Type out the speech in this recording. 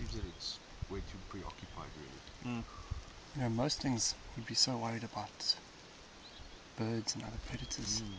perceive that it's way too preoccupied, really. Mm. You know, most things would be so worried about birds and other predators. Mm.